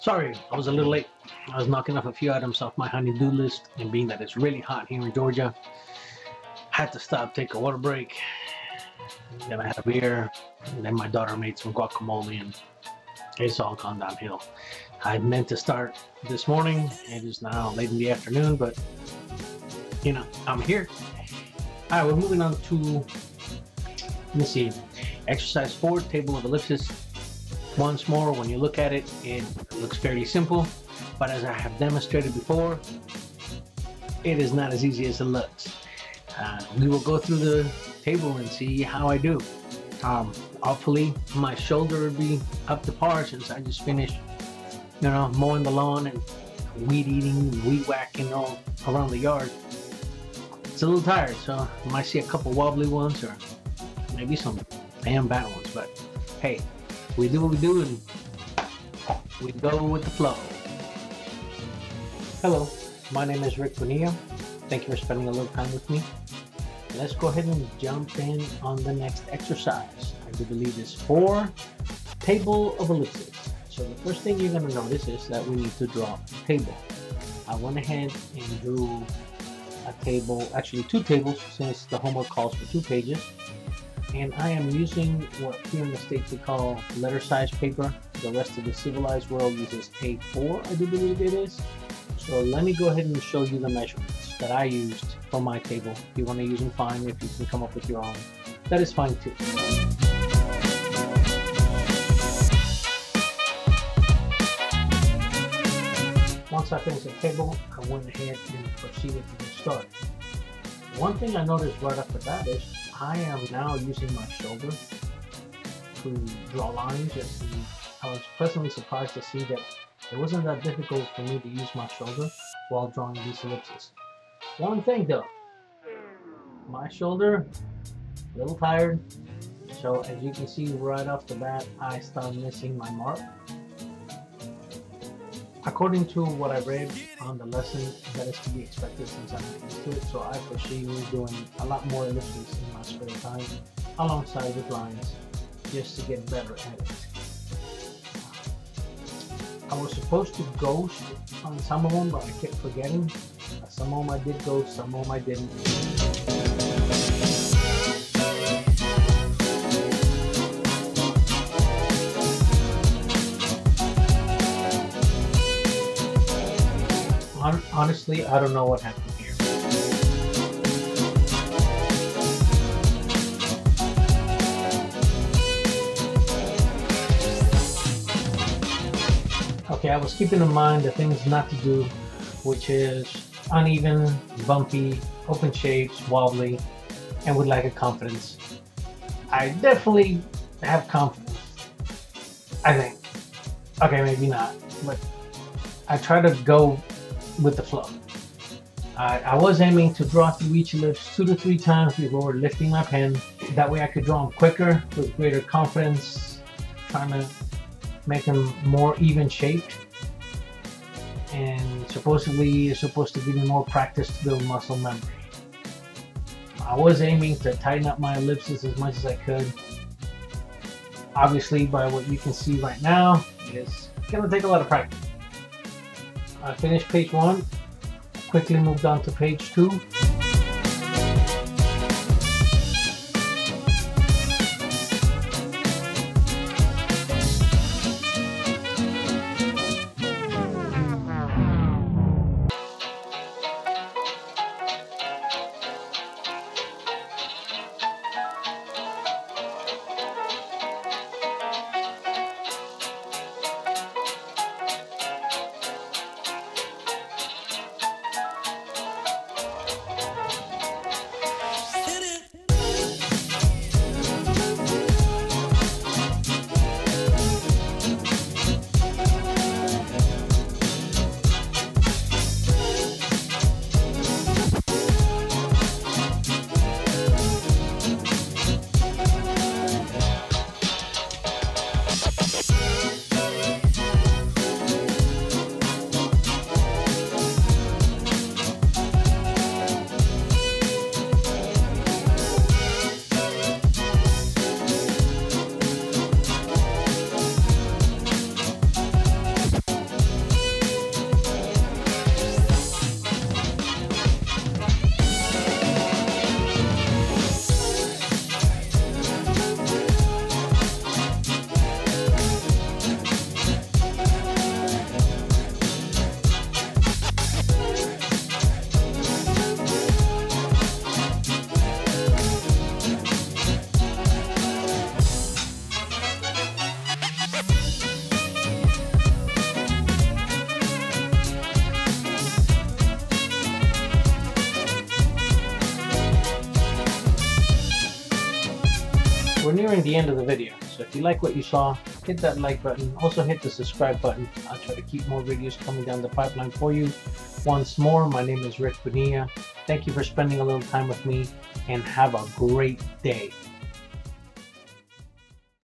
Sorry, I was a little late. I was knocking off a few items off my honey-do list, and being that it's really hot here in Georgia, had to stop, take a water break. Then I had a beer, and then my daughter made some guacamole, and it's all gone downhill. I meant to start this morning. It is now late in the afternoon, but you know, I'm here. All right, we're moving on to, let me see, exercise 4, table of ellipses. Once more, when you look at it, it looks fairly simple, but as I have demonstrated before, it is not as easy as it looks. We will go through the table and see how I do. Hopefully, my shoulder will be up to par since I just finished, you know, mowing the lawn and weed eating, weed whacking all around the yard. It's a little tired, so you might see a couple wobbly ones or maybe some damn bad ones, but hey. We do what we do, and we go with the flow. Hello, my name is Rick Bonilla. Thank you for spending a little time with me. Let's go ahead and jump in on the next exercise. I do believe it's 4, table of ellipses. So the first thing you're gonna notice is that we need to draw a table. I went ahead and drew a table, actually 2 tables, since the homework calls for 2 pages. And I am using what here in the States we call letter size paper. The rest of the civilized world uses A4, I do believe it is. So let me go ahead and show you the measurements that I used for my table. If you want to use them, fine. If you can come up with your own, that is fine too. Once I finished the table, I went ahead and proceeded to get started. One thing I noticed right off the bat is I am now using my shoulder to draw lines. I was pleasantly surprised to see that it wasn't that difficult for me to use my shoulder while drawing these ellipses. One thing though, my shoulder, a little tired, so as you can see right off the bat, I start missing my mark. According to what I read on the lesson, that is to be expected since I'm not used to it, so I foresee me doing a lot more ellipses in my spare time alongside with lines just to get better at it. I was supposed to ghost on some of them, but I kept forgetting. Some of them I did ghost, some of them I didn't. Honestly, I don't know what happened here. Okay, I was keeping in mind the things not to do, which is uneven, bumpy, open shapes, wobbly, and would lack a confidence. I definitely have confidence, I think. Okay, maybe not, but I try to go with the flow. I was aiming to draw through each ellipse 2 to 3 times before lifting my pen. That way I could draw them quicker with greater confidence, trying to make them more even shaped. And supposedly you're supposed to give me more practice to build muscle memory. I was aiming to tighten up my ellipses as much as I could. Obviously, by what you can see right now, it's gonna take a lot of practice. I finished page 1, quickly moved on to page 2. We're nearing the end of the video, so if you like what you saw, hit that like button. Also hit the subscribe button. I'll try to keep more videos coming down the pipeline for you. Once more, my name is Rick Bonilla. Thank you for spending a little time with me, and have a great day.